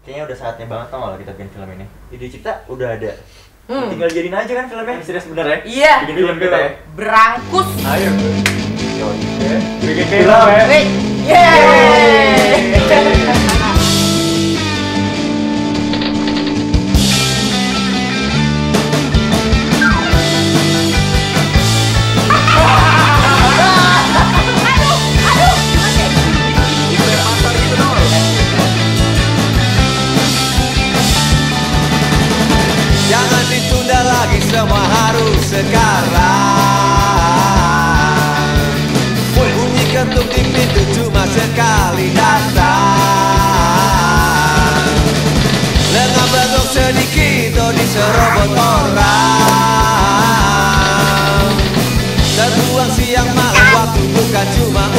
kayaknya udah saatnya banget tau gak lah kita bikin film ini. Ide cipta udah ada. Tinggal jadiin aja kan filmnya. Serius bener ya? Iya. Bikin film kita ya. Berangkus. Ayo. Bikin film ya. Yeay. Semua harus sekarang. Bunyi ketuk di pintu cuma sekali datang. Lengan bergerak sedikit, oh diserobot orang. Terbuang siang malam, waktu bukan cuma